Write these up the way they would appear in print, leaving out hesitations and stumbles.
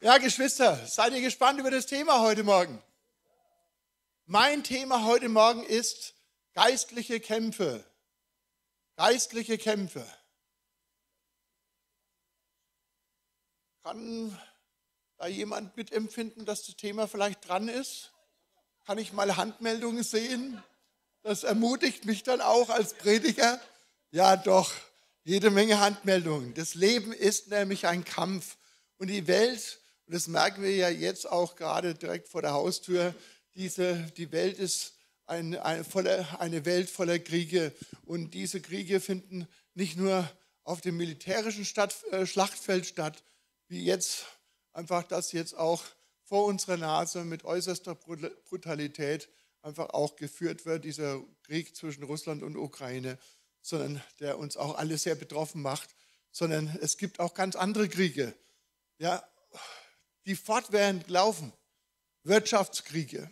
Ja, Geschwister, seid ihr gespannt über das Thema heute Morgen? Mein Thema heute Morgen ist geistliche Kämpfe. Geistliche Kämpfe. Kann da jemand mitempfinden, dass das Thema vielleicht dran ist? Kann ich mal Handmeldungen sehen? Das ermutigt mich dann auch als Prediger. Ja, doch, jede Menge Handmeldungen. Das Leben ist nämlich ein Kampf. Und die Welt, und das merken wir ja jetzt auch gerade direkt vor der Haustür, die Welt ist eine Welt voller Kriege. Und diese Kriege finden nicht nur auf dem militärischen Schlachtfeld statt, wie jetzt einfach das jetzt auch vor unserer Nase mit äußerster Brutalität einfach auch geführt wird, dieser Krieg zwischen Russland und Ukraine, sondern der uns auch alle sehr betroffen macht, sondern es gibt auch ganz andere Kriege, ja, die fortwährend laufen. Wirtschaftskriege,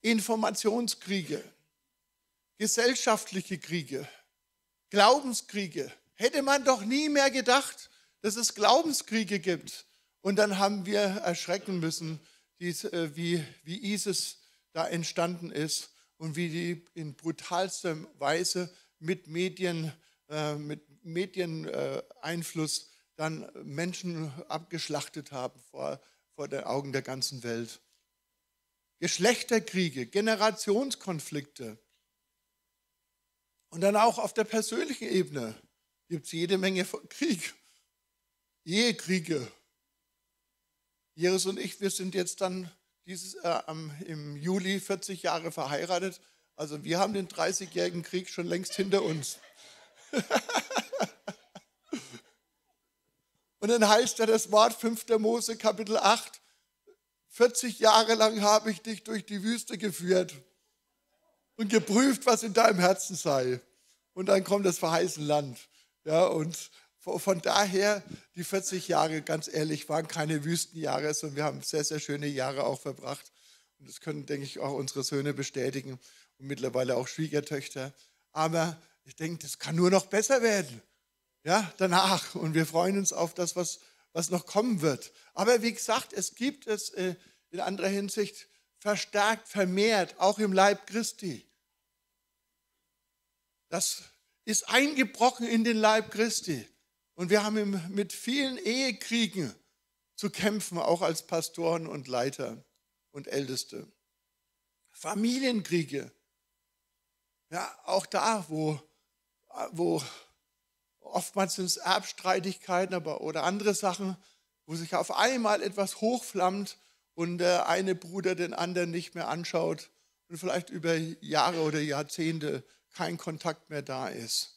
Informationskriege, gesellschaftliche Kriege, Glaubenskriege. Hätte man doch nie mehr gedacht, dass es Glaubenskriege gibt. Und dann haben wir erschrecken müssen, wie ISIS da entstanden ist und wie die in brutalster Weise mit Medieneinfluss dann Menschen abgeschlachtet haben vor den Augen der ganzen Welt. Geschlechterkriege, Generationskonflikte. Und dann auch auf der persönlichen Ebene gibt es jede Menge von Krieg, Ehekriege. Iris und ich, wir sind jetzt dann im Juli 40 Jahre verheiratet. Also wir haben den 30-jährigen Krieg schon längst hinter uns. Und dann heißt ja das Wort 5. Mose, Kapitel 8, 40 Jahre lang habe ich dich durch die Wüste geführt und geprüft, was in deinem Herzen sei. Und dann kommt das verheißene Land. Ja, und von daher, die 40 Jahre, ganz ehrlich, waren keine Wüstenjahre, sondern wir haben sehr, sehr schöne Jahre auch verbracht. Und das können, denke ich, auch unsere Söhne bestätigen und mittlerweile auch Schwiegertöchter. Aber ich denke, das kann nur noch besser werden. Ja, danach. Und wir freuen uns auf das, was noch kommen wird. Aber wie gesagt, es gibt es in anderer Hinsicht verstärkt, vermehrt, auch im Leib Christi. Das ist eingebrochen in den Leib Christi. Und wir haben mit vielen Ehekriegen zu kämpfen, auch als Pastoren und Leiter und Älteste. Familienkriege. Ja, auch da, wo oftmals sind es Erbstreitigkeiten oder andere Sachen, wo sich auf einmal etwas hochflammt und der eine Bruder den anderen nicht mehr anschaut und vielleicht über Jahre oder Jahrzehnte kein Kontakt mehr da ist.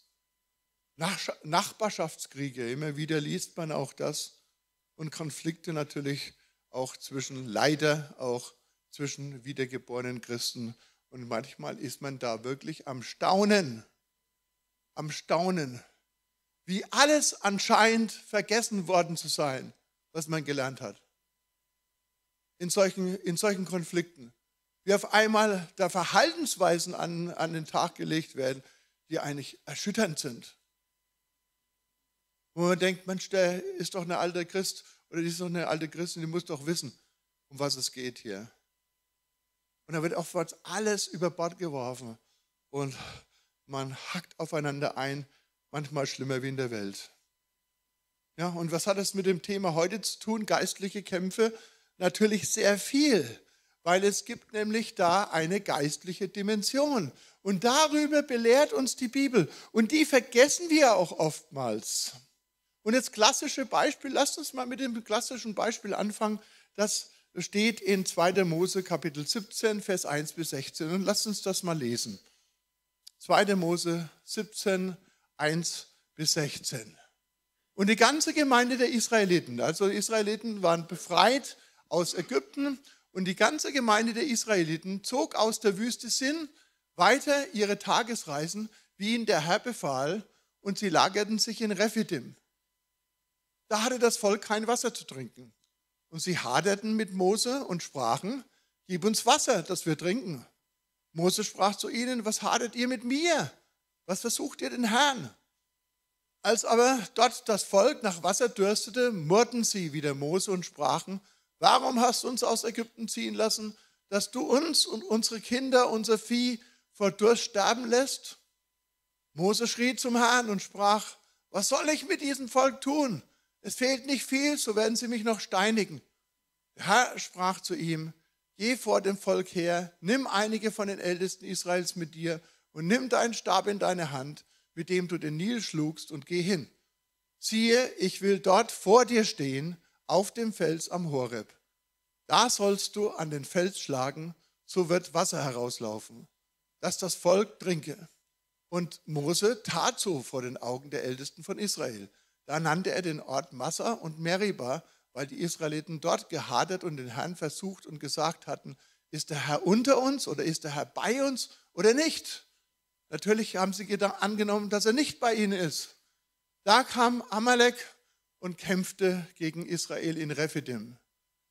Nachbarschaftskriege, immer wieder liest man auch das. Und Konflikte natürlich auch zwischen wiedergeborenen Christen. Und manchmal ist man da wirklich am Staunen. Wie alles anscheinend vergessen worden zu sein, was man gelernt hat. In solchen Konflikten. Wie auf einmal da Verhaltensweisen an den Tag gelegt werden, die eigentlich erschütternd sind. Wo man denkt, Mensch, der ist doch eine alte Christ oder die ist doch eine alte Christin, die muss doch wissen, um was es geht hier. Und da wird oftmals alles über Bord geworfen und man hackt aufeinander ein. Manchmal schlimmer wie in der Welt. Ja, und was hat es mit dem Thema heute zu tun? Geistliche Kämpfe? Natürlich sehr viel, weil es gibt nämlich da eine geistliche Dimension. Und darüber belehrt uns die Bibel. Und die vergessen wir auch oftmals. Und das klassische Beispiel, lasst uns mal mit dem klassischen Beispiel anfangen. Das steht in 2. Mose Kapitel 17, Vers 1 bis 16. Und lasst uns das mal lesen. 2. Mose 17, 1 bis 16. Und die ganze Gemeinde der Israeliten, also die Israeliten waren befreit aus Ägypten und die ganze Gemeinde der Israeliten zog aus der Wüste Sin weiter ihre Tagesreisen, wie ihn der Herr befahl, und sie lagerten sich in Rephidim. Da hatte das Volk kein Wasser zu trinken. Und sie haderten mit Mose und sprachen, gib uns Wasser, dass wir trinken. Mose sprach zu ihnen, was hadert ihr mit mir? Was versucht ihr den Herrn? Als aber dort das Volk nach Wasser dürstete, murrten sie wieder Mose und sprachen, warum hast du uns aus Ägypten ziehen lassen, dass du uns und unsere Kinder, unser Vieh vor Durst sterben lässt? Mose schrie zum Herrn und sprach, was soll ich mit diesem Volk tun? Es fehlt nicht viel, so werden sie mich noch steinigen. Der Herr sprach zu ihm, geh vor dem Volk her, nimm einige von den Ältesten Israels mit dir und nimm deinen Stab in deine Hand, mit dem du den Nil schlugst, und geh hin. Siehe, ich will dort vor dir stehen, auf dem Fels am Horeb. Da sollst du an den Fels schlagen, so wird Wasser herauslaufen, dass das Volk trinke. Und Mose tat so vor den Augen der Ältesten von Israel. Da nannte er den Ort Massa und Meriba, weil die Israeliten dort gehadert und den Herrn versucht und gesagt hatten, ist der Herr unter uns oder ist der Herr bei uns oder nicht? Natürlich haben sie angenommen, dass er nicht bei ihnen ist. Da kam Amalek und kämpfte gegen Israel in Rephidim.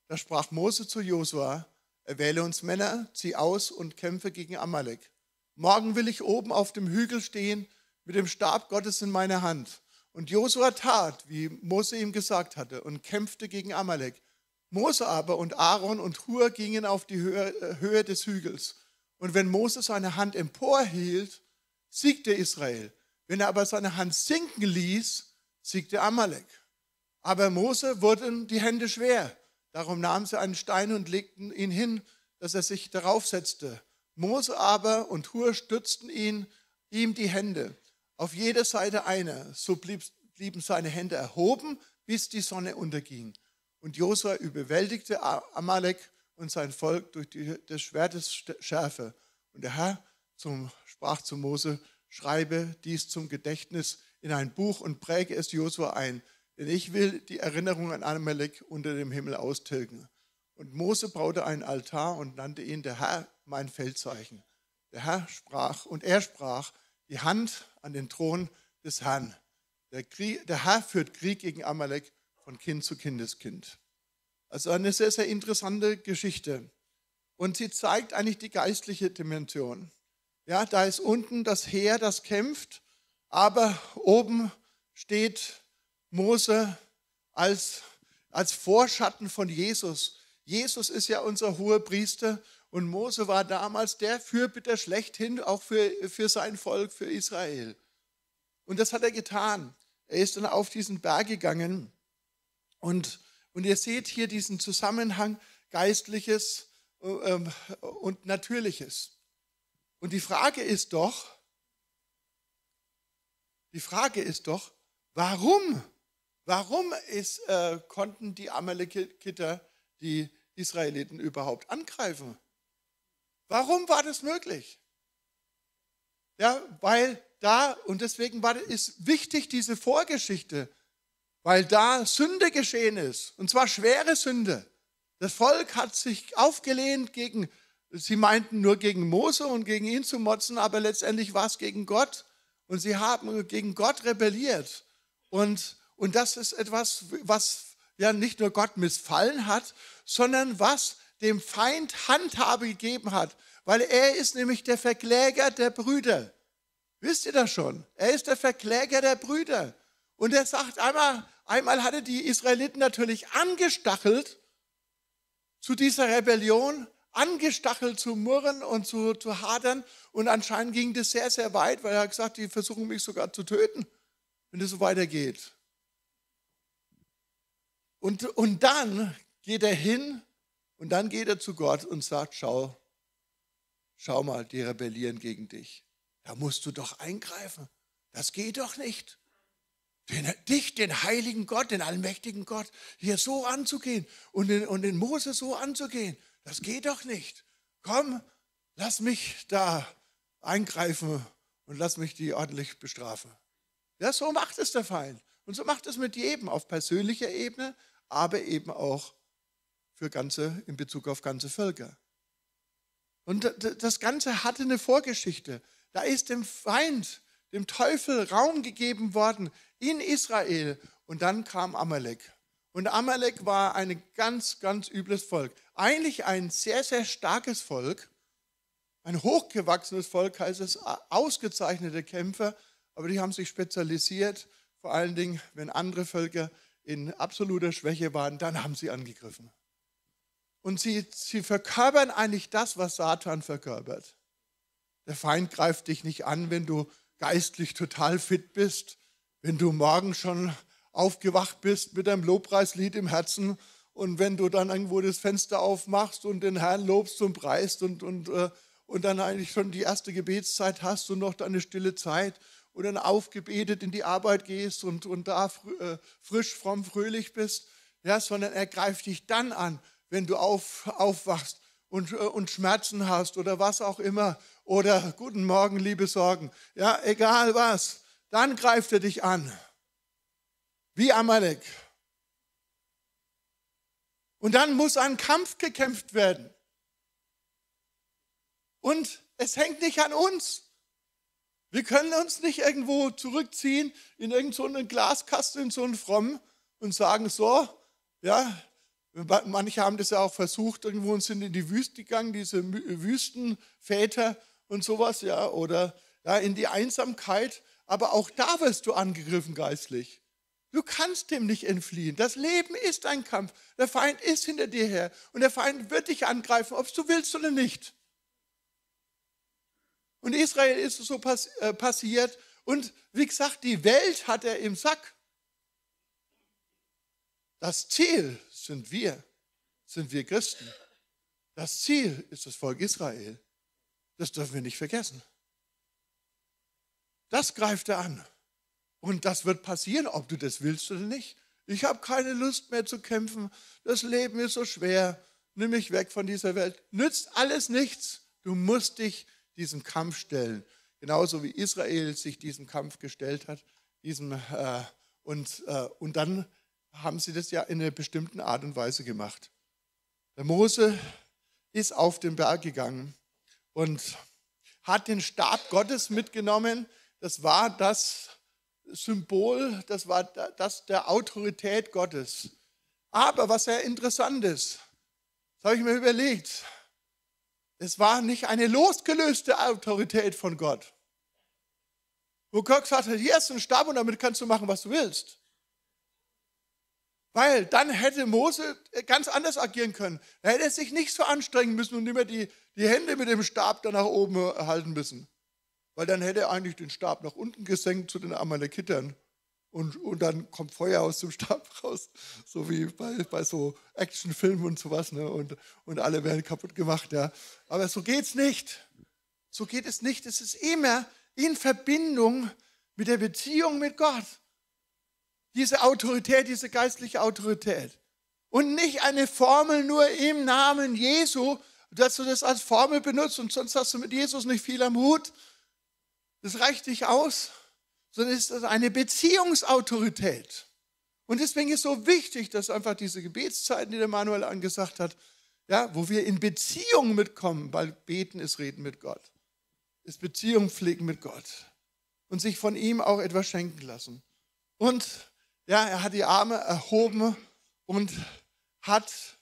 Da sprach Mose zu Josua, erwähle uns Männer, zieh aus und kämpfe gegen Amalek. Morgen will ich oben auf dem Hügel stehen, mit dem Stab Gottes in meiner Hand. Und Josua tat, wie Mose ihm gesagt hatte, und kämpfte gegen Amalek. Mose aber und Aaron und Hur gingen auf die Höhe des Hügels. Und wenn Mose seine Hand emporhielt, siegte Israel. Wenn er aber seine Hand sinken ließ, siegte Amalek. Aber Mose wurden die Hände schwer. Darum nahmen sie einen Stein und legten ihn hin, dass er sich darauf setzte. Mose aber und Hur stützten ihm die Hände, auf jeder Seite einer. So blieben seine Hände erhoben, bis die Sonne unterging. Und Josua überwältigte Amalek und sein Volk durch das Schwertes Schärfe. Und der Herr sprach zu Mose, schreibe dies zum Gedächtnis in ein Buch und präge es Josua ein, denn ich will die Erinnerung an Amalek unter dem Himmel austilgen. Und Mose baute einen Altar und nannte ihn der Herr, mein Feldzeichen. Er sprach, die Hand an den Thron des Herrn. Der Herr führt Krieg gegen Amalek von Kind zu Kindeskind. Also eine sehr, sehr interessante Geschichte. Und sie zeigt eigentlich die geistliche Dimension. Ja, da ist unten das Heer, das kämpft, aber oben steht Mose als Vorschatten von Jesus. Jesus ist ja unser hoher Priester. Und Mose war damals der Fürbitter schlechthin, auch für sein Volk, für Israel. Und das hat er getan. Er ist dann auf diesen Berg gegangen. Und ihr seht hier diesen Zusammenhang Geistliches und Natürliches. Und die Frage ist doch, warum? Warum konnten die Amalekiter die Israeliten überhaupt angreifen? Warum war das möglich? Ja, deswegen ist wichtig diese Vorgeschichte, weil da Sünde geschehen ist, und zwar schwere Sünde. Das Volk hat sich aufgelehnt sie meinten nur gegen Mose und gegen ihn zu motzen, aber letztendlich war es gegen Gott, und sie haben gegen Gott rebelliert. Und das ist etwas, was ja nicht nur Gott missfallen hat, sondern was dem Feind Handhabe gegeben hat, weil er ist nämlich der Verkläger der Brüder. Wisst ihr das schon? Er ist der Verkläger der Brüder. Und er sagt, einmal hatte die Israeliten natürlich angestachelt zu dieser Rebellion, angestachelt zu murren und zu hadern, und anscheinend ging das sehr, sehr weit, weil er hat gesagt, die versuchen mich sogar zu töten, wenn das so weitergeht. Und dann geht er hin. Und dann geht er zu Gott und sagt, schau mal, die rebellieren gegen dich. Da musst du doch eingreifen. Das geht doch nicht. Den heiligen Gott, den allmächtigen Gott, hier so anzugehen und den Mose so anzugehen, das geht doch nicht. Komm, lass mich da eingreifen und lass mich die ordentlich bestrafen. Ja, so macht es der Feind. Und so macht es mit jedem, auf persönlicher Ebene, aber eben auch in Bezug auf ganze Völker. Und das Ganze hatte eine Vorgeschichte. Da ist dem Feind, dem Teufel Raum gegeben worden in Israel. Und dann kam Amalek. Und Amalek war ein ganz, ganz übles Volk. Eigentlich ein sehr, sehr starkes Volk. Ein hochgewachsenes Volk heißt es, ausgezeichnete Kämpfer. Aber die haben sich spezialisiert, Vor allen Dingen, wenn andere Völker in absoluter Schwäche waren, dann haben sie angegriffen. Und sie verkörpern eigentlich das, was Satan verkörpert. Der Feind greift dich nicht an, wenn du geistlich total fit bist, wenn du morgen schon aufgewacht bist mit einem Lobpreislied im Herzen und wenn du dann irgendwo das Fenster aufmachst und den Herrn lobst und preist und dann eigentlich schon die erste Gebetszeit hast und noch deine stille Zeit und dann aufgebetet in die Arbeit gehst und da frisch, fromm, fröhlich bist, ja, sondern er greift dich dann an, wenn du aufwachst und Schmerzen hast oder was auch immer oder guten Morgen, liebe Sorgen, ja, egal was, dann greift er dich an, wie Amalek. Und dann muss ein Kampf gekämpft werden. Und es hängt nicht an uns. Wir können uns nicht irgendwo zurückziehen in irgendeinen Glaskasten, in so einen Frommen und sagen so, ja, manche haben das ja auch versucht, irgendwo und sind in die Wüste gegangen, diese Wüstenväter und sowas, ja, oder ja, in die Einsamkeit. Aber auch da wirst du angegriffen geistlich. Du kannst dem nicht entfliehen. Das Leben ist ein Kampf. Der Feind ist hinter dir her. Und der Feind wird dich angreifen, ob du willst oder nicht. Und Israel ist es so passiert. Und wie gesagt, die Welt hat er im Sack. Das Ziel sind wir Christen. Das Ziel ist das Volk Israel. Das dürfen wir nicht vergessen. Das greift er an. Und das wird passieren, ob du das willst oder nicht. Ich habe keine Lust mehr zu kämpfen. Das Leben ist so schwer. Nimm mich weg von dieser Welt. Nützt alles nichts. Du musst dich diesem Kampf stellen. Genauso wie Israel sich diesem Kampf gestellt hat. Und dann haben sie das ja in einer bestimmten Art und Weise gemacht. Der Mose ist auf den Berg gegangen und hat den Stab Gottes mitgenommen. Das war das Symbol, das war das der Autorität Gottes. Aber was sehr interessant ist, das habe ich mir überlegt, es war nicht eine losgelöste Autorität von Gott. Wo Gott gesagt hat, hier ist ein Stab und damit kannst du machen, was du willst. Weil dann hätte Mose ganz anders agieren können. Er hätte sich nicht so anstrengen müssen und immer die Hände mit dem Stab da nach oben halten müssen. Weil dann hätte er eigentlich den Stab nach unten gesenkt zu den Amalekitern. Und dann kommt Feuer aus dem Stab raus. So wie bei so Actionfilmen und sowas. Ne? Und alle werden kaputt gemacht. Ja. Aber so geht's nicht. So geht es nicht. Es ist immer in Verbindung mit der Beziehung mit Gott. Diese Autorität, diese geistliche Autorität. Und nicht eine Formel nur im Namen Jesu, dass du das als Formel benutzt und sonst hast du mit Jesus nicht viel am Hut. Das reicht nicht aus, sondern es ist eine Beziehungsautorität. Und deswegen ist so wichtig, dass einfach diese Gebetszeiten, die der Manuel angesagt hat, ja, wo wir in Beziehung mitkommen, weil Beten ist Reden mit Gott, ist Beziehung pflegen mit Gott und sich von ihm auch etwas schenken lassen. Und ja, er hat die Arme erhoben und hat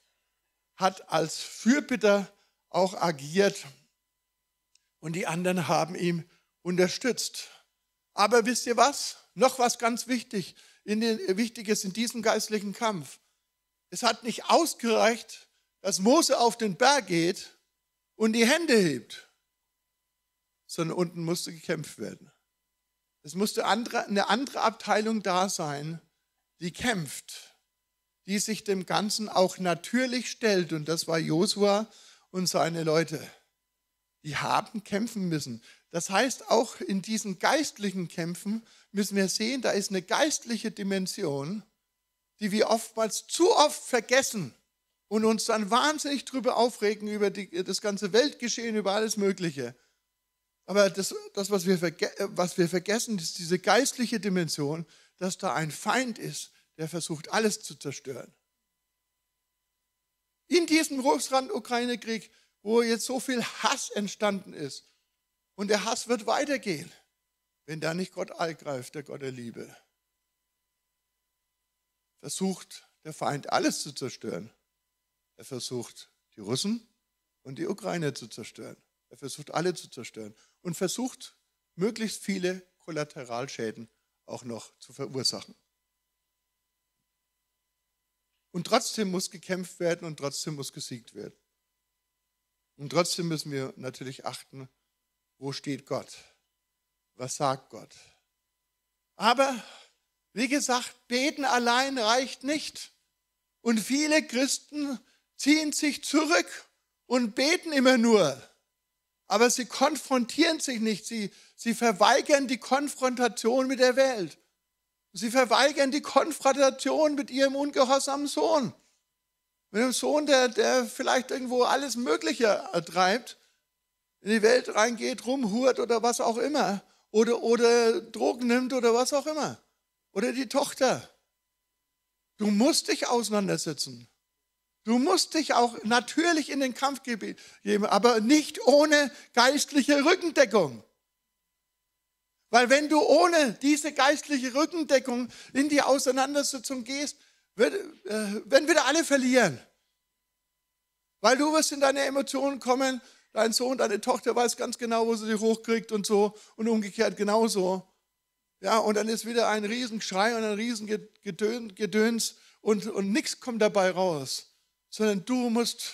als Fürbitter auch agiert und die anderen haben ihm unterstützt. Aber wisst ihr was? Noch was ganz Wichtiges in diesem geistlichen Kampf. Es hat nicht ausgereicht, dass Mose auf den Berg geht und die Hände hebt, sondern unten musste gekämpft werden. Es musste eine andere Abteilung da sein, die kämpft, die sich dem Ganzen auch natürlich stellt. Und das war Josua und seine Leute. Die haben kämpfen müssen. Das heißt, auch in diesen geistlichen Kämpfen müssen wir sehen, da ist eine geistliche Dimension, die wir oftmals zu oft vergessen und uns dann wahnsinnig drüber aufregen, über das ganze Weltgeschehen, über alles Mögliche. Aber das was wir vergessen, ist diese geistliche Dimension, dass da ein Feind ist, der versucht, alles zu zerstören. In diesem Russland-Ukraine-Krieg, wo jetzt so viel Hass entstanden ist, und der Hass wird weitergehen, wenn da nicht Gott eingreift, der Gott der Liebe. Versucht der Feind alles zu zerstören. Er versucht die Russen und die Ukrainer zu zerstören. Er versucht alle zu zerstören und versucht möglichst viele Kollateralschäden auch noch zu verursachen. Und trotzdem muss gekämpft werden und trotzdem muss gesiegt werden. Und trotzdem müssen wir natürlich achten, wo steht Gott? Was sagt Gott? Aber, wie gesagt, beten allein reicht nicht. Und viele Christen ziehen sich zurück und beten immer nur. Aber sie konfrontieren sich nicht. Sie verweigern die Konfrontation mit der Welt. Sie verweigern die Konfrontation mit ihrem ungehorsamen Sohn. Mit dem Sohn, der vielleicht irgendwo alles Mögliche treibt, in die Welt reingeht, rumhurt oder was auch immer. Oder Drogen nimmt oder was auch immer. Oder die Tochter. Du musst dich auseinandersetzen. Du musst dich auch natürlich in den Kampf geben, aber nicht ohne geistliche Rückendeckung. Weil wenn du ohne diese geistliche Rückendeckung in die Auseinandersetzung gehst, werden wieder alle verlieren. Weil du wirst in deine Emotionen kommen, dein Sohn, deine Tochter weiß ganz genau, wo sie dich hochkriegt und so und umgekehrt genauso. Ja, und dann ist wieder ein Riesenschrei und ein Riesengedöns und nichts kommt dabei raus. Sondern du musst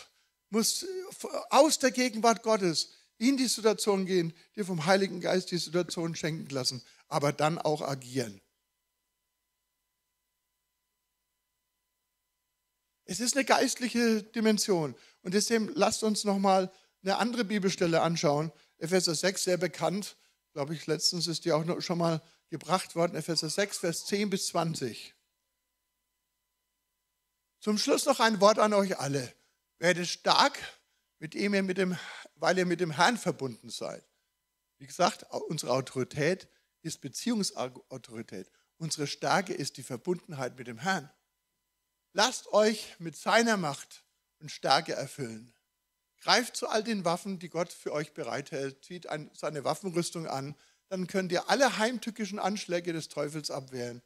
aus der Gegenwart Gottes in die Situation gehen, dir vom Heiligen Geist die Situation schenken lassen, aber dann auch agieren. Es ist eine geistliche Dimension. Und deswegen lasst uns nochmal eine andere Bibelstelle anschauen. Epheser 6, sehr bekannt. Glaube ich, letztens ist die auch noch schon mal gebracht worden. Epheser 6, Vers 10 bis 20. Zum Schluss noch ein Wort an euch alle. Werdet stark, weil ihr mit dem Herrn verbunden seid. Wie gesagt, unsere Autorität ist Beziehungsautorität. Unsere Stärke ist die Verbundenheit mit dem Herrn. Lasst euch mit seiner Macht und Stärke erfüllen. Greift zu all den Waffen, die Gott für euch bereithält. Zieht seine Waffenrüstung an. Dann könnt ihr alle heimtückischen Anschläge des Teufels abwehren.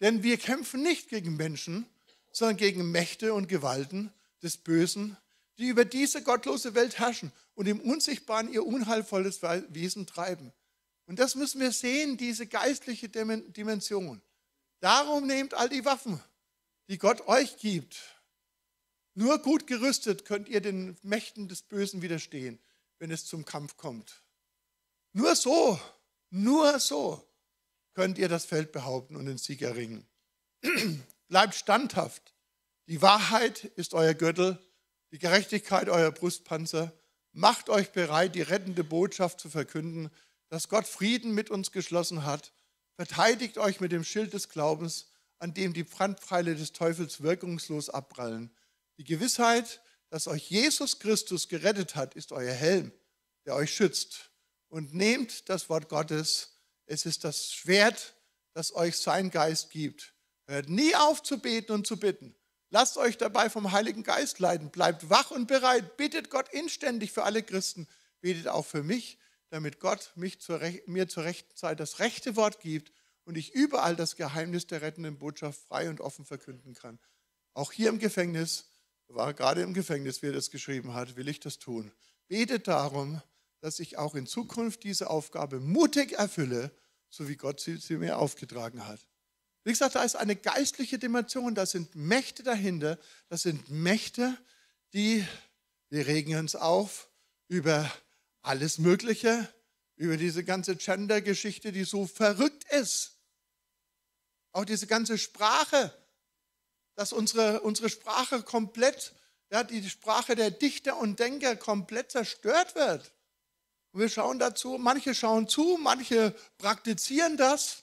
Denn wir kämpfen nicht gegen Menschen, sondern gegen Mächte und Gewalten des Bösen, die über diese gottlose Welt herrschen und im Unsichtbaren ihr unheilvolles Wesen treiben. Und das müssen wir sehen, diese geistliche Dimension. Darum nehmt all die Waffen, die Gott euch gibt. Nur gut gerüstet könnt ihr den Mächten des Bösen widerstehen, wenn es zum Kampf kommt. Nur so könnt ihr das Feld behaupten und den Sieg erringen. Bleibt standhaft. Die Wahrheit ist euer Gürtel, die Gerechtigkeit euer Brustpanzer. Macht euch bereit, die rettende Botschaft zu verkünden, dass Gott Frieden mit uns geschlossen hat. Verteidigt euch mit dem Schild des Glaubens, an dem die Brandpfeile des Teufels wirkungslos abprallen. Die Gewissheit, dass euch Jesus Christus gerettet hat, ist euer Helm, der euch schützt. Und nehmt das Wort Gottes. Es ist das Schwert, das euch sein Geist gibt. Hört nie auf zu beten und zu bitten. Lasst euch dabei vom Heiligen Geist leiten. Bleibt wach und bereit. Bittet Gott inständig für alle Christen. Betet auch für mich, damit Gott mir zur rechten Zeit das rechte Wort gibt und ich überall das Geheimnis der rettenden Botschaft frei und offen verkünden kann. Auch hier im Gefängnis, war gerade im Gefängnis, wie er das geschrieben hat, will ich das tun. Betet darum, dass ich auch in Zukunft diese Aufgabe mutig erfülle, so wie Gott sie mir aufgetragen hat. Wie gesagt, da ist eine geistliche Dimension, da sind Mächte dahinter, das sind Mächte, wir regen uns auf über alles Mögliche, über diese ganze Gender-Geschichte, die so verrückt ist. Auch diese ganze Sprache, dass unsere Sprache komplett, ja, die Sprache der Dichter und Denker komplett zerstört wird. Und wir schauen dazu, manche schauen zu, manche praktizieren das.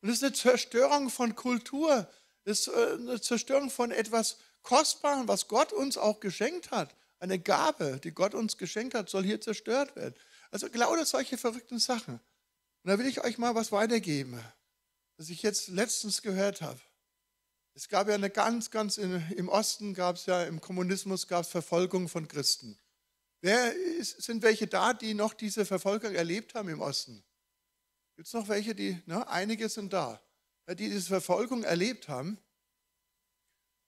Und das ist eine Zerstörung von Kultur, das ist eine Zerstörung von etwas Kostbarem, was Gott uns auch geschenkt hat. Eine Gabe, die Gott uns geschenkt hat, soll hier zerstört werden. Also glaube solche verrückten Sachen. Und da will ich euch mal was weitergeben, was ich jetzt letztens gehört habe. Es gab ja eine ganz im Osten gab es ja, im Kommunismus gab es Verfolgung von Christen. Sind welche da, die noch diese Verfolgung erlebt haben im Osten? Gibt es noch welche, einige sind da, die diese Verfolgung erlebt haben.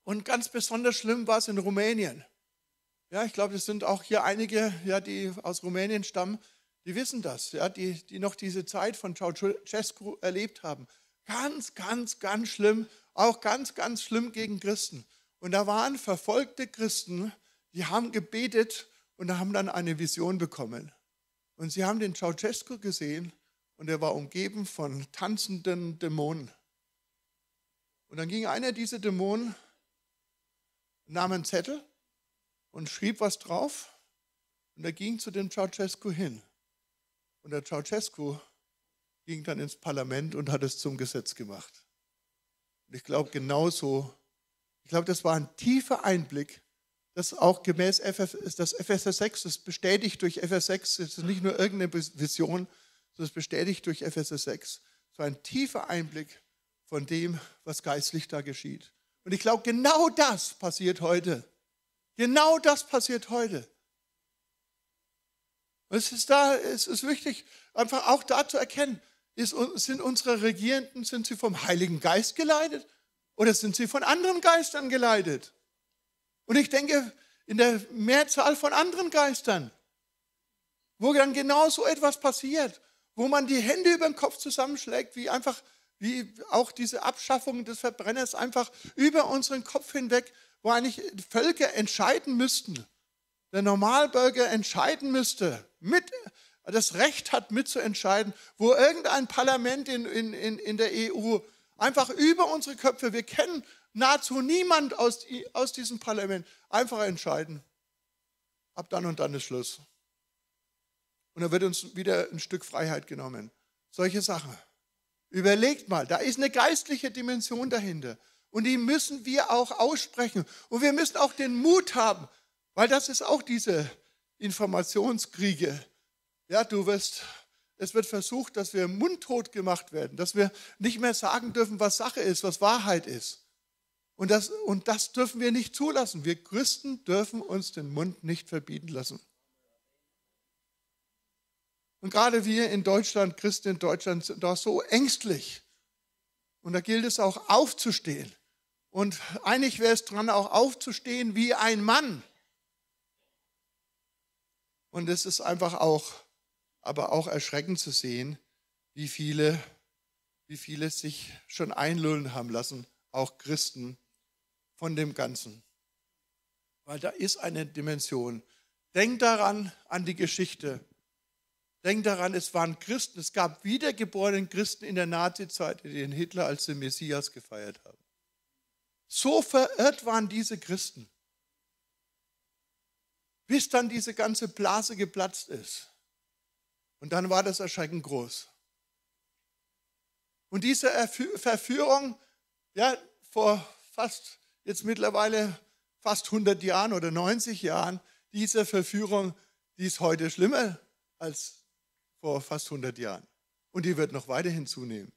Und ganz besonders schlimm war es in Rumänien. Ja, ich glaube, es sind auch hier einige, ja, die aus Rumänien stammen. die wissen das, ja, die noch diese Zeit von Ceausescu erlebt haben. Ganz, ganz, ganz schlimm, auch ganz, ganz schlimm gegen Christen. Und da waren verfolgte Christen, die haben gebetet und haben dann eine Vision bekommen. Und sie haben den Ceausescu gesehen und er war umgeben von tanzenden Dämonen. Und dann ging einer dieser Dämonen, nahm einen Zettel und schrieb was drauf und er ging zu dem Ceausescu hin. Und der Ceausescu ging dann ins Parlament und hat es zum Gesetz gemacht. Und ich glaube genauso, das war ein tiefer Einblick, das auch gemäß Epheser 6, das bestätigt durch Epheser 6, es ist nicht nur irgendeine Vision, sondern es bestätigt durch Epheser 6. Es war ein tiefer Einblick von dem, was geistlich da geschieht. Und ich glaube, genau das passiert heute. Genau das passiert heute. Es ist wichtig, einfach auch da zu erkennen, sind unsere Regierenden, sind sie vom Heiligen Geist geleitet oder sind sie von anderen Geistern geleitet? Und ich denke, in der Mehrzahl von anderen Geistern, wo dann genau so etwas passiert, wo man die Hände über den Kopf zusammenschlägt, wie auch diese Abschaffung des Verbrenners einfach über unseren Kopf hinweg, wo eigentlich Völker entscheiden müssten, der Normalbürger entscheiden müsste, das Recht hat mitzuentscheiden, wo irgendein Parlament in der EU einfach über unsere Köpfe, wir kennen nahezu niemand aus diesem Parlament, einfach entscheiden. Ab dann und dann ist Schluss. Und dann wird uns wieder ein Stück Freiheit genommen. Solche Sachen. Überlegt mal, da ist eine geistliche Dimension dahinter. Und die müssen wir auch aussprechen. Und wir müssen auch den Mut haben, weil das ist auch diese Informationskriege. Ja, es wird versucht, dass wir mundtot gemacht werden, dass wir nicht mehr sagen dürfen, was Sache ist, was Wahrheit ist. Und das dürfen wir nicht zulassen. Wir Christen dürfen uns den Mund nicht verbieten lassen. Und gerade wir in Deutschland, Christen in Deutschland, sind da so ängstlich. Und da gilt es auch aufzustehen. Und eigentlich wäre es dran, auch aufzustehen wie ein Mann. Und es ist einfach aber auch erschreckend zu sehen, wie viele sich schon einlullen haben lassen, auch Christen, von dem Ganzen. Weil da ist eine Dimension. Denk daran, an die Geschichte. Denk daran, es waren Christen, es gab wiedergeborene Christen in der Nazizeit, die den Hitler als den Messias gefeiert haben. So verirrt waren diese Christen. Bis dann diese ganze Blase geplatzt ist. Und dann war das erschreckend groß. Und diese Verführung, ja, vor mittlerweile fast 100 Jahren oder 90 Jahren, diese Verführung, die ist heute schlimmer als vor fast 100 Jahren. Und die wird noch weiterhin zunehmen.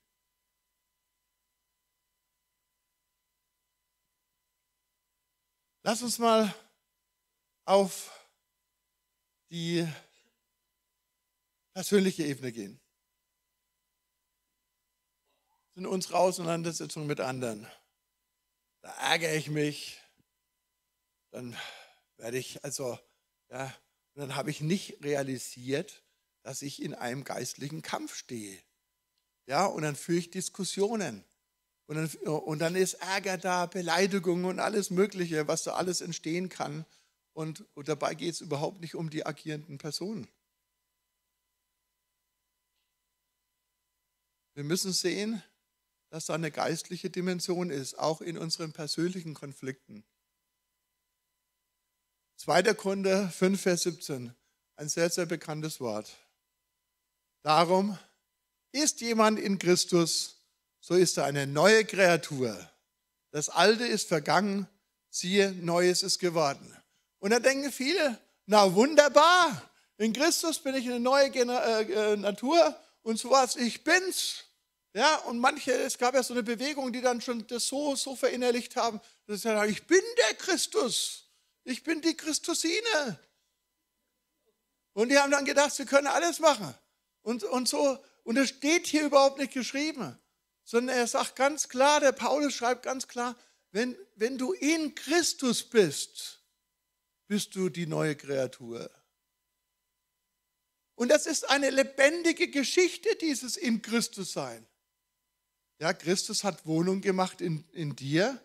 Lass uns mal auf die persönliche Ebene gehen. Das sind unsere Auseinandersetzungen mit anderen. Da ärgere ich mich, dann werde ich, dann habe ich nicht realisiert, dass ich in einem geistlichen Kampf stehe. Ja, und dann führe ich Diskussionen. Und dann ist Ärger da, Beleidigungen und alles Mögliche, was da alles entstehen kann. Und dabei geht es überhaupt nicht um die agierenden Personen. Wir müssen sehen, dass da eine geistliche Dimension ist, auch in unseren persönlichen Konflikten. 2. Korinther 5, Vers 17, ein sehr, sehr bekanntes Wort. Darum, ist jemand in Christus, so ist er eine neue Kreatur. Das Alte ist vergangen, siehe, Neues ist geworden. Und da denken viele, na wunderbar, in Christus bin ich eine neue Natur und sowas, ich bin's. Ja, und es gab ja so eine Bewegung, die dann schon das so verinnerlicht haben, dass sie sagen, ich bin der Christus, ich bin die Christusine. Und die haben dann gedacht, sie können alles machen. Und das steht hier überhaupt nicht geschrieben, sondern er sagt ganz klar, der Paulus schreibt ganz klar, wenn du in Christus bist, bist du die neue Kreatur. Und das ist eine lebendige Geschichte, dieses in Christus sein. Ja, Christus hat Wohnung gemacht in dir.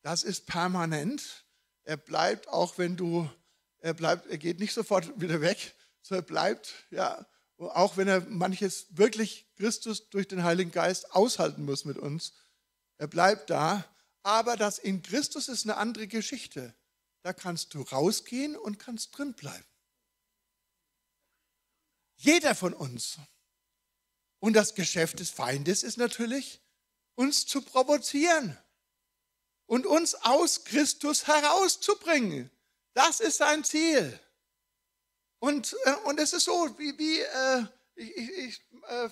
Das ist permanent. Er bleibt, auch wenn du, er geht nicht sofort wieder weg, sondern er bleibt, ja, auch wenn er manches wirklich Christus durch den Heiligen Geist aushalten muss mit uns. Er bleibt da. Aber das in Christus ist eine andere Geschichte. Da kannst du rausgehen und kannst drin bleiben. Jeder von uns. Und das Geschäft des Feindes ist natürlich, uns zu provozieren und uns aus Christus herauszubringen. Das ist sein Ziel. Und es ist so, ich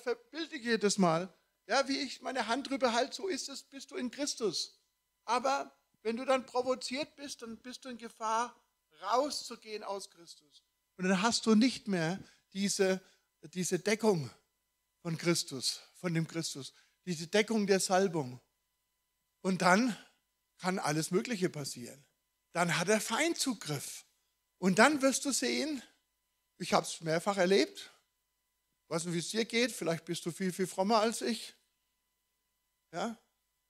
verbildliche jedes Mal, ja, wie ich meine Hand drüber halte, so ist es, bist du in Christus. Aber wenn du dann provoziert bist, dann bist du in Gefahr, rauszugehen aus Christus. Und dann hast du nicht mehr diese Deckung von Christus, von dem Christus, diese Deckung der Salbung. Und dann kann alles Mögliche passieren. Dann hat er Feindzugriff. Und dann wirst du sehen, ich habe es mehrfach erlebt, ich weiß nicht, wie es dir geht, vielleicht bist du viel, viel frommer als ich. Ja?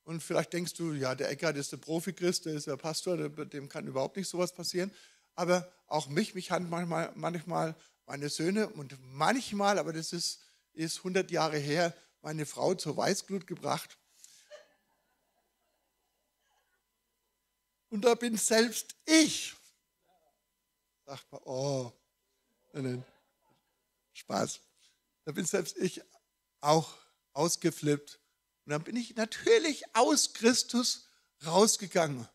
Und vielleicht denkst du, ja, der Eckart ist der Profi-Christ, der ist der Pastor, dem kann überhaupt nicht sowas passieren. Aber auch mich hat manchmal meine Söhne und manchmal, aber das ist 100 Jahre her, meine Frau zur Weißglut gebracht. Und da bin selbst ich. Sagt man, oh, nein, Spaß. Da bin selbst ich auch ausgeflippt. Und dann bin ich natürlich aus Christus rausgegangen.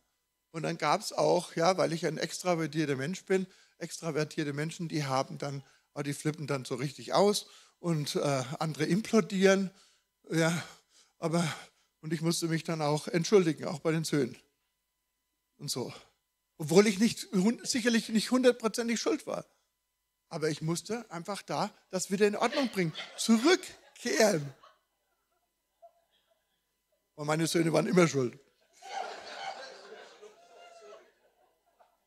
Und dann gab es auch, ja, weil ich ein extravertierter Mensch bin, extravertierte Menschen, die flippen dann so richtig aus und andere implodieren. Ja, und ich musste mich dann auch entschuldigen, auch bei den Söhnen und so. Obwohl ich sicherlich nicht hundertprozentig schuld war. Aber ich musste einfach das wieder in Ordnung bringen, zurückkehren. Und meine Söhne waren immer schuld.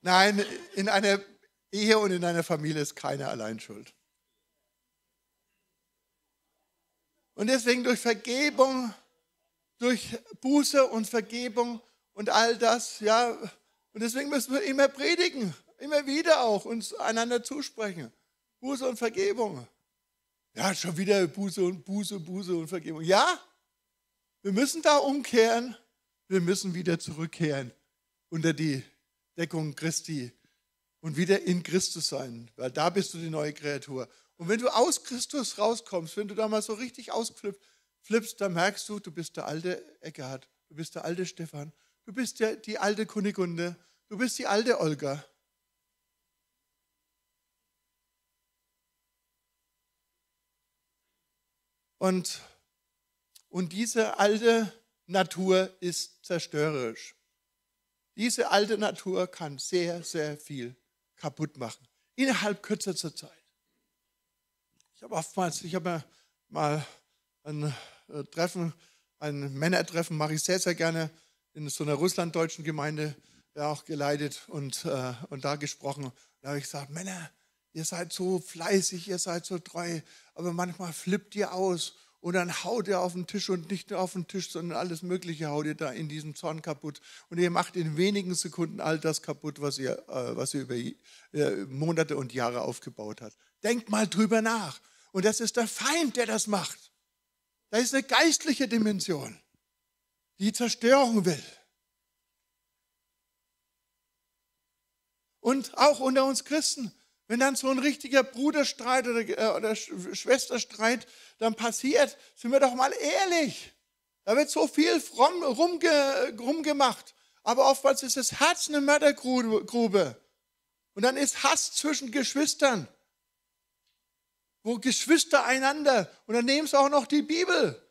Nein, in einer Ehe und in einer Familie ist keiner allein schuld. Und deswegen durch Vergebung, durch Buße und Vergebung und all das, ja, und deswegen müssen wir immer predigen, immer wieder auch uns einander zusprechen. Buße und Vergebung. Ja, schon wieder Buße und Vergebung. Ja, wir müssen da umkehren, wir müssen wieder zurückkehren unter die Deckung Christi und wieder in Christus sein, weil da bist du die neue Kreatur. Und wenn du aus Christus rauskommst, wenn du da mal so richtig ausflippst, dann merkst du bist der alte Eckhardt, du bist der alte Stefan, du bist die alte Kunigunde, du bist die alte Olga. Und diese alte Natur ist zerstörerisch. Diese alte Natur kann sehr, sehr viel kaputt machen. Innerhalb kürzester Zeit. Ich habe mal ein Männertreffen, mache ich sehr, sehr gerne, in so einer russlanddeutschen Gemeinde ja, auch geleitet und da gesprochen. Da habe ich gesagt, Männer, ihr seid so fleißig, ihr seid so treu, aber manchmal flippt ihr aus und dann haut ihr auf den Tisch und nicht nur auf den Tisch, sondern alles Mögliche haut ihr da in diesem Zorn kaputt. Und ihr macht in wenigen Sekunden all das kaputt, was ihr über Monate und Jahre aufgebaut habt. Denkt mal drüber nach. Und das ist der Feind, der das macht. Da ist eine geistliche Dimension, die Zerstörung will. Und auch unter uns Christen, wenn dann so ein richtiger Bruderstreit oder Schwesterstreit dann passiert, sind wir doch mal ehrlich. Da wird so viel fromm rumgemacht. Aber oftmals ist das Herz eine Mördergrube. Und dann ist Hass zwischen Geschwistern. Wo Geschwister einander, und dann nehmen es auch noch die Bibel,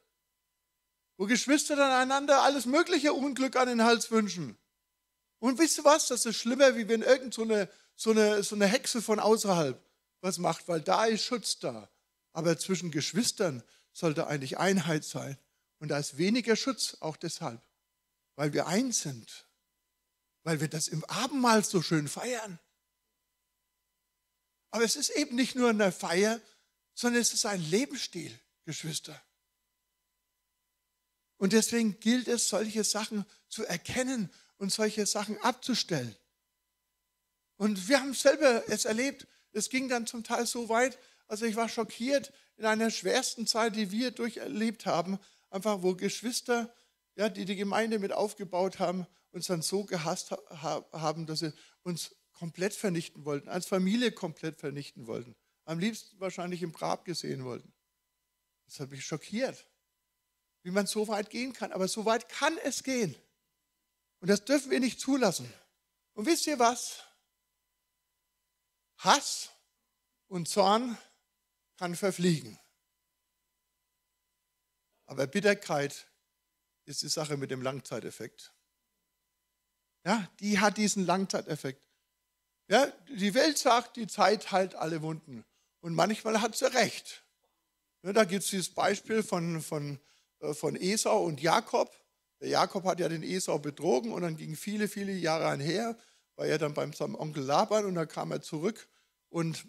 wo Geschwister dann einander alles mögliche Unglück an den Hals wünschen. Und wisst ihr was? Das ist schlimmer, wie wenn irgend so eine Hexe von außerhalb was macht, weil da ist Schutz da. Aber zwischen Geschwistern sollte eigentlich Einheit sein. Und da ist weniger Schutz, auch deshalb, weil wir eins sind, weil wir das im Abendmahl so schön feiern. Aber es ist eben nicht nur eine Feier, sondern es ist ein Lebensstil, Geschwister. Und deswegen gilt es, solche Sachen zu erkennen und solche Sachen abzustellen. Und wir haben selber es erlebt. Es ging dann zum Teil so weit, also ich war schockiert in einer schwersten Zeit, die wir durcherlebt haben, einfach wo Geschwister, ja, die Gemeinde mit aufgebaut haben, uns dann so gehasst haben, dass sie uns komplett vernichten wollten, als Familie komplett vernichten wollten, am liebsten wahrscheinlich im Grab gesehen wollten. Das hat mich schockiert, wie man so weit gehen kann. Aber so weit kann es gehen. Und das dürfen wir nicht zulassen. Und wisst ihr was? Hass und Zorn kann verfliegen. Aber Bitterkeit ist die Sache mit dem Langzeiteffekt. Ja, die hat diesen Langzeiteffekt. Ja, die Welt sagt, die Zeit heilt alle Wunden. Und manchmal hat sie recht. Ja, da gibt es dieses Beispiel von Esau und Jakob. Der Jakob hat ja den Esau betrogen und dann ging viele, viele Jahre einher, war ja dann beim seinem Onkel Laban und dann kam er zurück und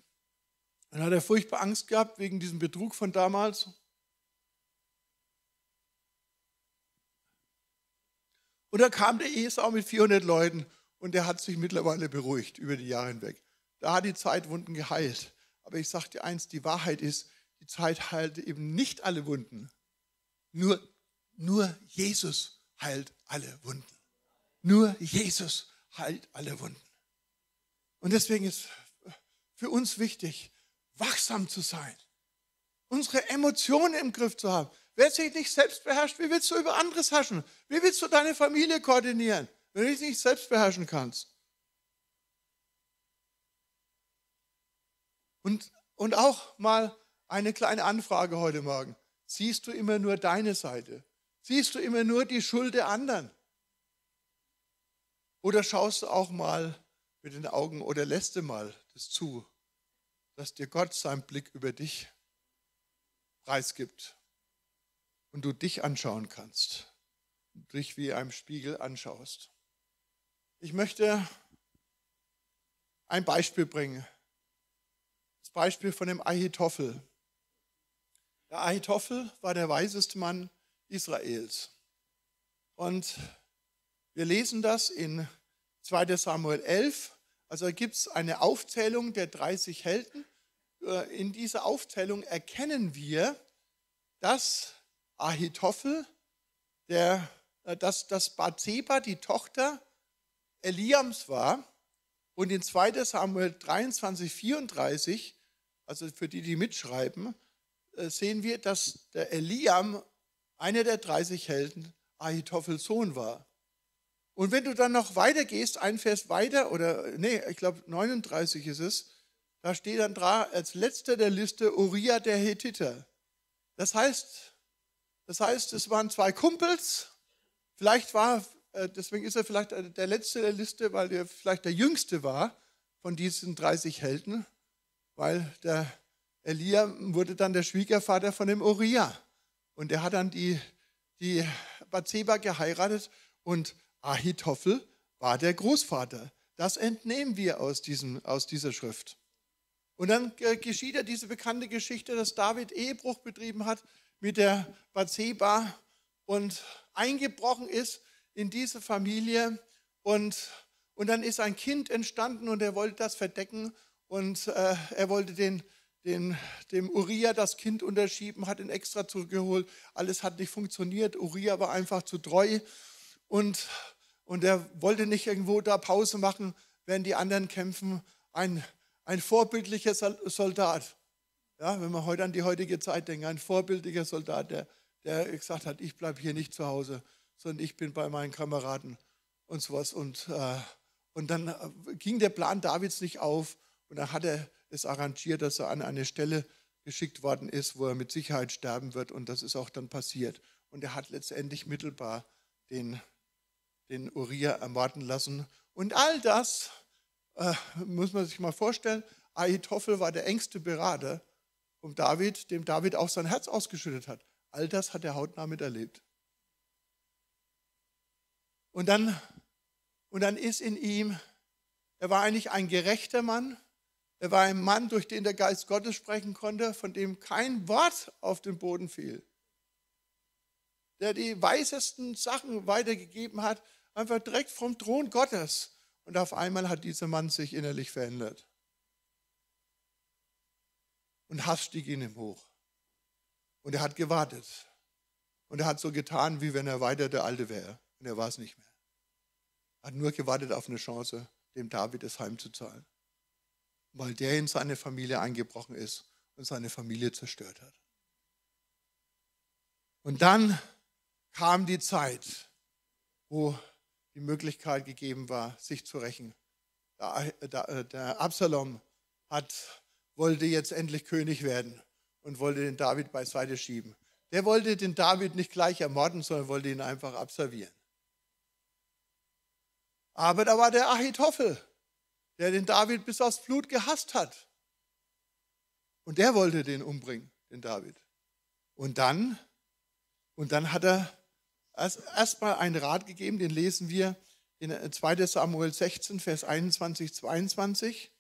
dann hat er furchtbar Angst gehabt wegen diesem Betrug von damals. Und da kam der Esau mit 400 Leuten und der hat sich mittlerweile beruhigt über die Jahre hinweg. Da hat die Zeit Wunden geheilt. Aber ich sage dir eins, die Wahrheit ist, die Zeit heilt eben nicht alle Wunden. Nur Jesus heilt alle Wunden. Nur Jesus heilt alle Wunden. Und deswegen ist für uns wichtig, wachsam zu sein, unsere Emotionen im Griff zu haben. Wer sich nicht selbst beherrscht, wie willst du über anderes herrschen? Wie willst du deine Familie koordinieren, wenn du dich nicht selbst beherrschen kannst? Und auch mal eine kleine Anfrage heute Morgen. Siehst du immer nur deine Seite? Siehst du immer nur die Schuld der anderen? Oder schaust du auch mal mit den Augen oder lässt du mal das zu, dass dir Gott seinen Blick über dich preisgibt und du dich anschauen kannst, und dich wie einem Spiegel anschaust. Ich möchte ein Beispiel bringen, das Beispiel von dem Ahitofel. Der Ahitofel war der weiseste Mann Israels. Und wir lesen das in 2. Samuel 11. Also gibt es eine Aufzählung der 30 Helden. In dieser Aufzählung erkennen wir, dass Ahitofel, dass Bathsheba die Tochter Eliams war. Und in 2. Samuel 23, 34, also für die, die mitschreiben, sehen wir, dass der Eliam, einer der 30 Helden, Ahitofels Sohn war. Und wenn du dann noch weiter gehst, ein Vers weiter, ich glaube 39 ist es, da steht dann als letzter der Liste Uriah der Hethiter. Das heißt, es waren zwei Kumpels, deswegen ist er vielleicht der letzte der Liste, weil er vielleicht der jüngste war von diesen 30 Helden, weil der Eliam wurde dann der Schwiegervater von dem Uriah. Und er hat dann die Bathsheba geheiratet und Ahitofel war der Großvater. Das entnehmen wir aus dieser Schrift. Und dann geschieht ja diese bekannte Geschichte, dass David Ehebruch betrieben hat mit der Bathsheba und eingebrochen ist in diese Familie. Und dann ist ein Kind entstanden und er wollte das verdecken und er wollte dem Uriah das Kind unterschieben, hat ihn extra zurückgeholt. Alles hat nicht funktioniert. Uriah war einfach zu treu und er wollte nicht irgendwo da Pause machen, während die anderen kämpfen. Ein vorbildlicher Soldat. Ja, wenn man heute an die heutige Zeit denkt, ein vorbildlicher Soldat, der gesagt hat, ich bleibe hier nicht zu Hause, sondern ich bin bei meinen Kameraden und sowas. Und dann ging der Plan Davids nicht auf und dann hat er es arrangiert, dass er an eine Stelle geschickt worden ist, wo er mit Sicherheit sterben wird. Und das ist auch dann passiert. Und er hat letztendlich mittelbar den Uriah ermorden lassen. Und all das muss man sich mal vorstellen. Ahitofel war der engste Berater um David, dem David auch sein Herz ausgeschüttet hat. All das hat er hautnah miterlebt. Und dann ist in ihm, er war eigentlich ein gerechter Mann, Er war ein Mann, durch den der Geist Gottes sprechen konnte, von dem kein Wort auf den Boden fiel. Der die weisesten Sachen weitergegeben hat, einfach direkt vom Thron Gottes. Und auf einmal hat dieser Mann sich innerlich verändert. Und Hass stieg in ihm hoch. Und er hat gewartet. Und er hat so getan, wie wenn er weiter der Alte wäre. Und er war es nicht mehr. Er hat nur gewartet auf eine Chance, dem David es heimzuzahlen. Weil der in seine Familie eingebrochen ist und seine Familie zerstört hat. Und dann kam die Zeit, wo die Möglichkeit gegeben war, sich zu rächen. Der Absalom wollte jetzt endlich König werden und wollte den David beiseite schieben. Der wollte den David nicht gleich ermorden, sondern wollte ihn einfach absolvieren. Aber da war der Ahitofel, der den David bis aufs Blut gehasst hat. Und der wollte den umbringen, den David. Und dann hat er erstmal einen Rat gegeben, den lesen wir in 2. Samuel 16, Vers 21, 22.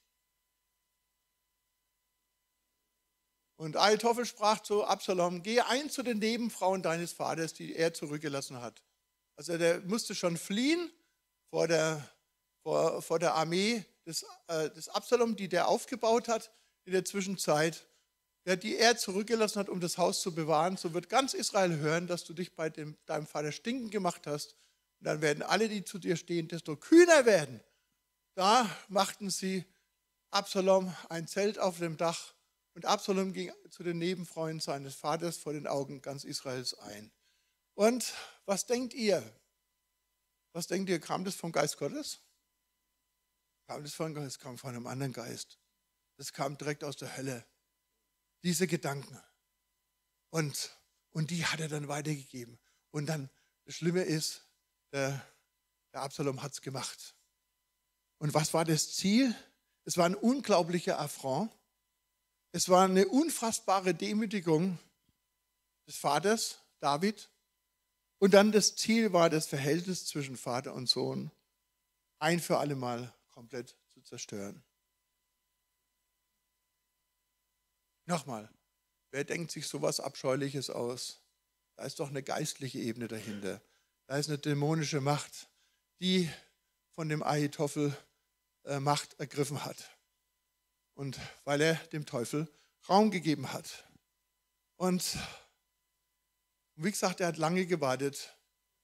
Und Ahitofel sprach zu Absalom: Geh ein zu den Nebenfrauen deines Vaters, die er zurückgelassen hat. Also der musste schon fliehen vor der Armee des Absalom, die der aufgebaut hat in der Zwischenzeit, die er zurückgelassen hat, um das Haus zu bewahren. So wird ganz Israel hören, dass du dich bei deinem Vater stinkend gemacht hast. Und dann werden alle, die zu dir stehen, desto kühner werden. Da machten sie Absalom ein Zelt auf dem Dach. Und Absalom ging zu den Nebenfreunden seines Vaters vor den Augen ganz Israels ein. Und was denkt ihr? Was denkt ihr, kam das vom Geist Gottes? Es kam von einem anderen Geist. Das kam direkt aus der Hölle. Diese Gedanken. Und die hat er dann weitergegeben. Und dann, das Schlimme ist, der Absalom hat es gemacht. Und was war das Ziel? Es war ein unglaublicher Affront. Es war eine unfassbare Demütigung des Vaters, David. Und dann das Ziel war, das Verhältnis zwischen Vater und Sohn ein für alle Mal komplett zu zerstören. Nochmal, wer denkt sich sowas Abscheuliches aus? Da ist doch eine geistliche Ebene dahinter. Da ist eine dämonische Macht, die von dem Ahitofel Macht ergriffen hat. Und weil er dem Teufel Raum gegeben hat. Und wie gesagt, er hat lange gewartet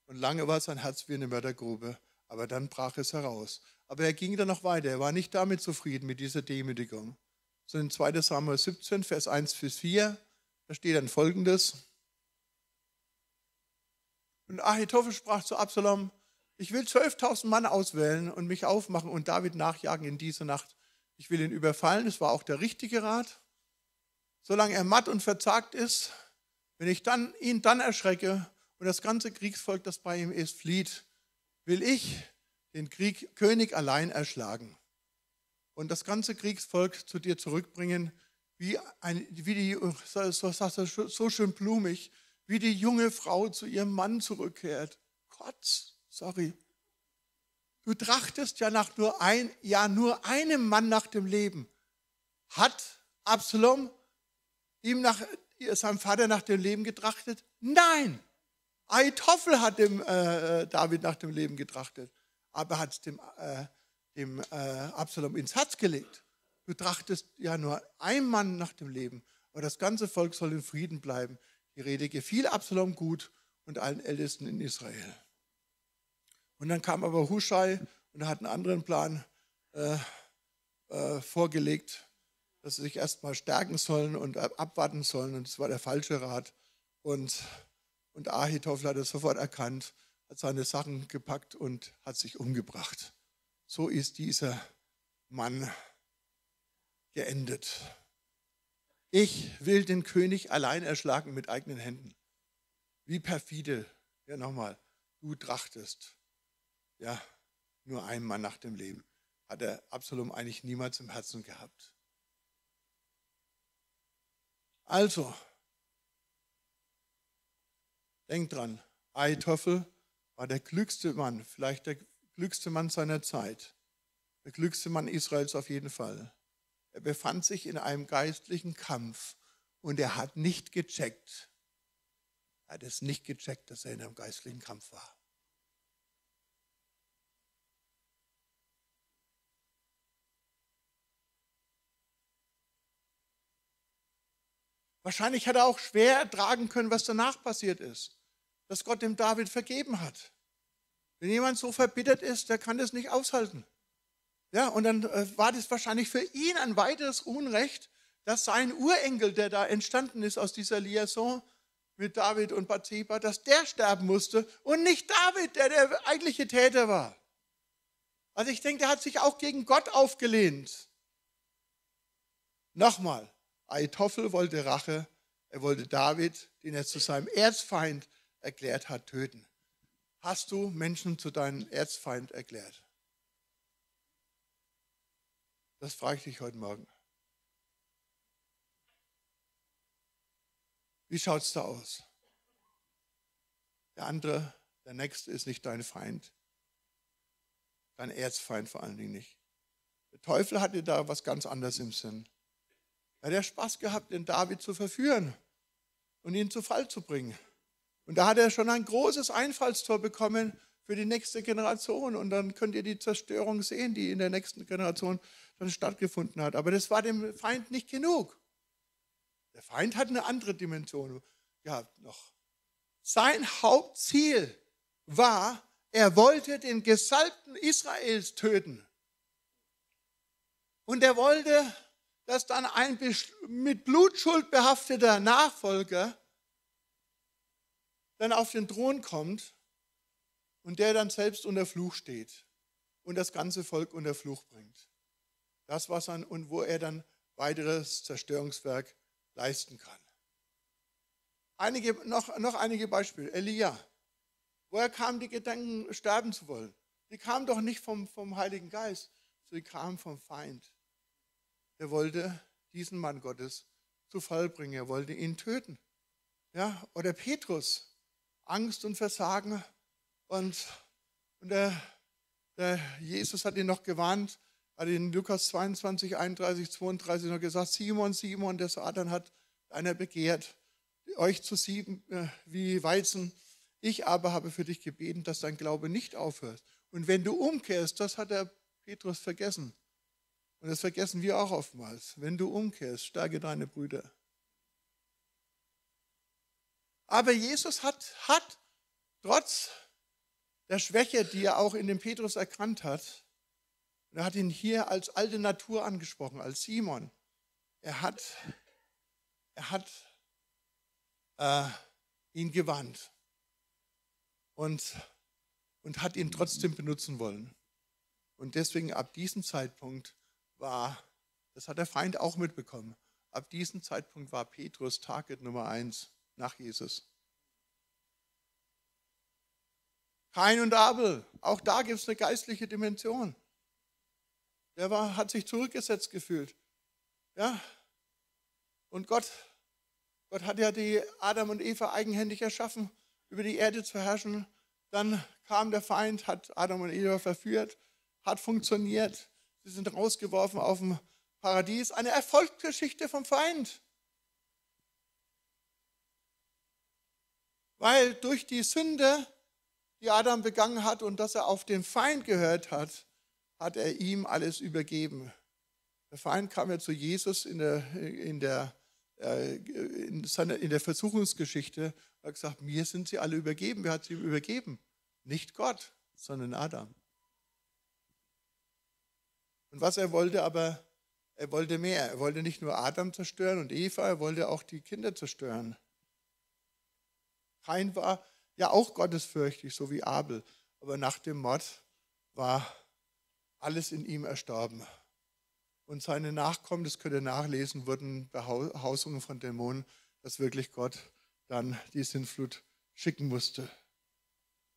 und lange war sein Herz wie eine Mördergrube. Aber dann brach es heraus. Aber er ging dann noch weiter. Er war nicht damit zufrieden, mit dieser Demütigung. So in 2. Samuel 17, Vers 1 bis 4, da steht dann Folgendes. Und Ahitofel sprach zu Absalom: Ich will 12.000 Mann auswählen und mich aufmachen und David nachjagen in dieser Nacht. Ich will ihn überfallen, das war auch der richtige Rat. Solange er matt und verzagt ist, wenn ich ihn dann erschrecke und das ganze Kriegsvolk, das bei ihm ist, flieht, will ich den König allein erschlagen und das ganze Kriegsvolk zu dir zurückbringen, so schön blumig, wie die junge Frau zu ihrem Mann zurückkehrt. Gott, sorry. Du trachtest ja nach nur einem Mann nach dem Leben. Hat Absalom seinem Vater nach dem Leben getrachtet? Nein. Ahitofel hat dem David nach dem Leben getrachtet, aber hat es dem Absalom ins Herz gelegt. Du trachtest ja nur einem Mann nach dem Leben, aber das ganze Volk soll in Frieden bleiben. Die Rede gefiel Absalom gut und allen Ältesten in Israel. Und dann kam aber Huschai und hat einen anderen Plan vorgelegt, dass sie sich erstmal stärken sollen und abwarten sollen. Und das war der falsche Rat. Und Ahitofel hat es sofort erkannt, hat seine Sachen gepackt und hat sich umgebracht. So ist dieser Mann geendet. Ich will den König allein erschlagen mit eigenen Händen. Wie perfide. Ja, nochmal, du trachtest. Ja, nur ein Mann nach dem Leben, hat er Absalom eigentlich niemals im Herzen gehabt. Also, denkt dran, Ahitofel war der klügste Mann, vielleicht der klügste Mann seiner Zeit, der klügste Mann Israels auf jeden Fall. Er befand sich in einem geistlichen Kampf und er hat nicht gecheckt. Er hat es nicht gecheckt, dass er in einem geistlichen Kampf war. Wahrscheinlich hat er auch schwer ertragen können, was danach passiert ist, dass Gott dem David vergeben hat. Wenn jemand so verbittert ist, der kann das nicht aushalten. Ja, und dann war das wahrscheinlich für ihn ein weiteres Unrecht, dass sein Urenkel, der da entstanden ist aus dieser Liaison mit David und Bathsheba, dass der sterben musste und nicht David, der eigentliche Täter war. Also ich denke, der hat sich auch gegen Gott aufgelehnt. Nochmal, Ahitofel wollte Rache, er wollte David, den er zu seinem Erzfeind erklärt hat, töten. Hast du Menschen zu deinem Erzfeind erklärt? Das frage ich dich heute Morgen. Wie schaut es da aus? Der andere, der Nächste ist nicht dein Feind. Dein Erzfeind vor allen Dingen nicht. Der Teufel hatte da was ganz anderes im Sinn. Er hat ja Spaß gehabt, den David zu verführen und ihn zu Fall zu bringen. Und da hat er schon ein großes Einfallstor bekommen für die nächste Generation. Und dann könnt ihr die Zerstörung sehen, die in der nächsten Generation dann stattgefunden hat. Aber das war dem Feind nicht genug. Der Feind hat eine andere Dimension gehabt noch. Sein Hauptziel war, er wollte den Gesalbten Israels töten. Und er wollte, dass dann ein mit Blutschuld behafteter Nachfolger dann auf den Thron kommt und der dann selbst unter Fluch steht und das ganze Volk unter Fluch bringt. Das war sein, und wo er dann weiteres Zerstörungswerk leisten kann. Noch einige Beispiele. Eliam. Woher kamen die Gedanken, sterben zu wollen? Die kamen doch nicht vom Heiligen Geist, sie kamen vom Feind. Er wollte diesen Mann Gottes zu Fall bringen, er wollte ihn töten. Ja? Oder Petrus. Angst und Versagen. Und der Jesus hat ihn noch gewarnt, hat in Lukas 22, 31, 32 noch gesagt, Simon, Simon, der Satan hat einer begehrt, euch zu sieben wie Weizen. Ich aber habe für dich gebeten, dass dein Glaube nicht aufhört. Und wenn du umkehrst, das hat der Petrus vergessen. Und das vergessen wir auch oftmals. Wenn du umkehrst, stärke deine Brüder. Aber Jesus hat trotz der Schwäche, die er auch in dem Petrus erkannt hat, und er hat ihn hier als alte Natur angesprochen, als Simon. Er hat ihn gewarnt und hat ihn trotzdem benutzen wollen. Und deswegen ab diesem Zeitpunkt war, das hat der Feind auch mitbekommen, ab diesem Zeitpunkt war Petrus Target Nummer 1 nach Jesus. Kain und Abel, auch da gibt es eine geistliche Dimension. Hat sich zurückgesetzt gefühlt. Ja? Und Gott hat ja die Adam und Eva eigenhändig erschaffen, über die Erde zu herrschen. Dann kam der Feind, hat Adam und Eva verführt, hat funktioniert. Sie sind rausgeworfen auf dem Paradies. Eine Erfolgsgeschichte vom Feind. Weil durch die Sünde, die Adam begangen hat und dass er auf den Feind gehört hat, hat er ihm alles übergeben. Der Feind kam ja zu Jesus in der Versuchungsgeschichte und hat gesagt, mir sind sie alle übergeben. Wer hat sie ihm übergeben? Nicht Gott, sondern Adam. Und was er wollte, aber er wollte mehr. Er wollte nicht nur Adam zerstören und Eva, er wollte auch die Kinder zerstören. Kain war ja auch gottesfürchtig, so wie Abel. Aber nach dem Mord war alles in ihm erstorben. Und seine Nachkommen, das könnt ihr nachlesen, wurden Behausungen von Dämonen, dass wirklich Gott dann die Sintflut schicken musste.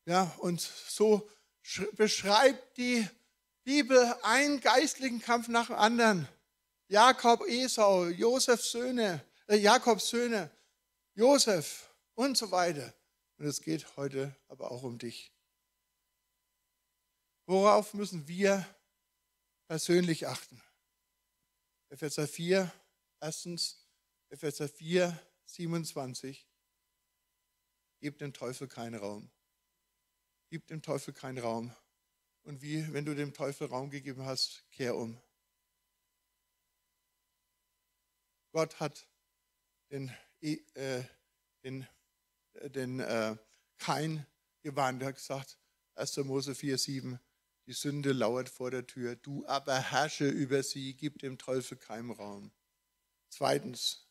Ja, und so beschreibt die Bibel einen geistlichen Kampf nach dem anderen. Jakob, Esau, Jakobs Söhne, Josef und so weiter. Und es geht heute aber auch um dich. Worauf müssen wir persönlich achten? Epheser 4, erstens, Epheser 4, 27. Gib dem Teufel keinen Raum. Gib dem Teufel keinen Raum. Und wie, wenn du dem Teufel Raum gegeben hast, kehr um. Gott hat den Kain gewarnt, er hat gesagt, 1. Mose 4, 7, die Sünde lauert vor der Tür, du aber herrsche über sie, gib dem Teufel keinen Raum. Zweitens,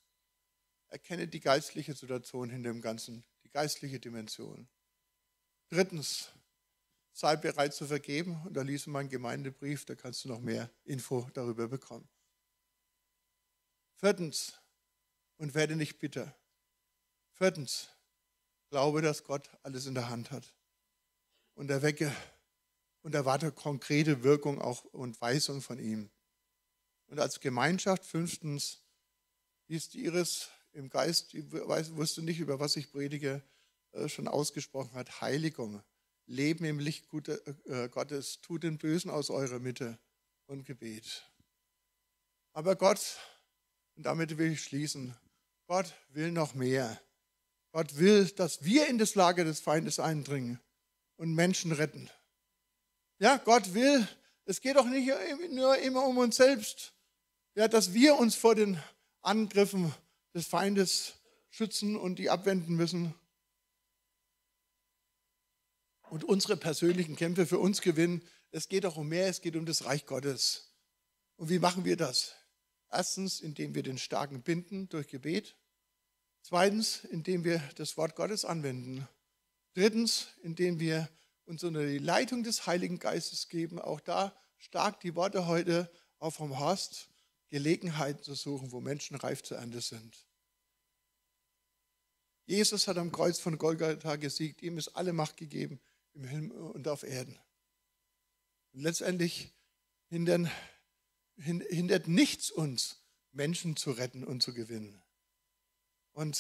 erkenne die geistliche Situation hinter dem Ganzen, die geistliche Dimension. Drittens, sei bereit zu vergeben, und da liest du meinen Gemeindebrief, da kannst du noch mehr Info darüber bekommen. Viertens, und werde nicht bitter. Viertens, glaube, dass Gott alles in der Hand hat und erwecke und erwarte konkrete Wirkung auch und Weisung von ihm. Und als Gemeinschaft fünftens, liest Iris im Geist, wusste nicht, über was ich predige, schon ausgesprochen hat, Heiligung, Leben im Licht Gottes, tut den Bösen aus eurer Mitte und Gebet. Aber Gott, und damit will ich schließen, Gott will noch mehr. Gott will, dass wir in das Lager des Feindes eindringen und Menschen retten. Ja, Gott will, es geht doch nicht nur immer um uns selbst, ja, dass wir uns vor den Angriffen des Feindes schützen und die abwenden müssen und unsere persönlichen Kämpfe für uns gewinnen. Es geht auch um mehr, es geht um das Reich Gottes. Und wie machen wir das? Erstens, indem wir den Starken binden durch Gebet. Zweitens, indem wir das Wort Gottes anwenden. Drittens, indem wir uns unter die Leitung des Heiligen Geistes geben. Auch da stark die Worte heute auch vom Horst, Gelegenheiten zu suchen, wo Menschen reif zur Ernte sind. Jesus hat am Kreuz von Golgatha gesiegt. Ihm ist alle Macht gegeben im Himmel und auf Erden. Und letztendlich hindert nichts uns, Menschen zu retten und zu gewinnen. Und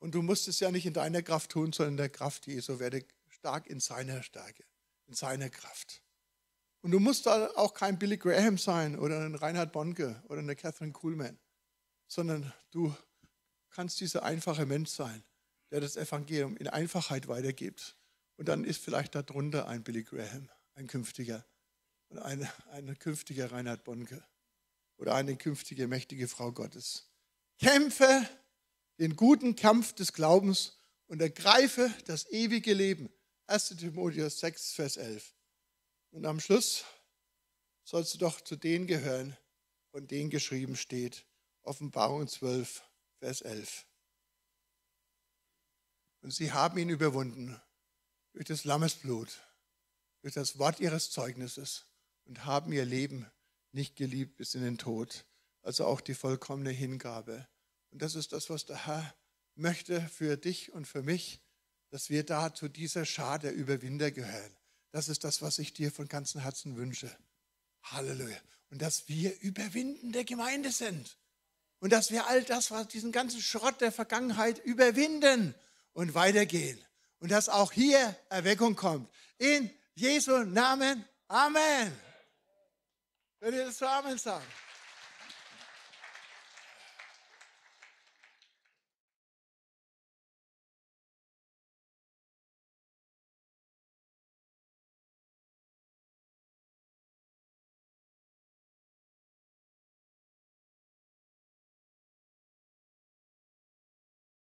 du musst es ja nicht in deiner Kraft tun, sondern in der Kraft Jesu. Werde stark in seiner Stärke, in seiner Kraft. Und du musst da auch kein Billy Graham sein oder ein Reinhard Bonnke oder eine Kathryn Kuhlman, sondern du kannst dieser einfache Mensch sein, der das Evangelium in Einfachheit weitergibt. Und dann ist vielleicht darunter ein Billy Graham, ein künftiger. Und eine künftige Reinhard Bonnke oder eine künftige mächtige Frau Gottes. Kämpfe den guten Kampf des Glaubens und ergreife das ewige Leben. 1. Timotheus 6, Vers 11. Und am Schluss sollst du doch zu denen gehören, von denen geschrieben steht. Offenbarung 12, Vers 11. Und sie haben ihn überwunden durch das Lammesblut, durch das Wort ihres Zeugnisses. Und haben ihr Leben nicht geliebt bis in den Tod. Also auch die vollkommene Hingabe. Und das ist das, was der Herr möchte für dich und für mich, dass wir da zu dieser Schar der Überwinder gehören. Das ist das, was ich dir von ganzem Herzen wünsche. Halleluja. Und dass wir überwindende Gemeinde sind. Und dass wir all das, was diesen ganzen Schrott der Vergangenheit überwinden und weitergehen. Und dass auch hier Erweckung kommt. In Jesu Namen. Amen. Wenn ihr das zu Amen sagen.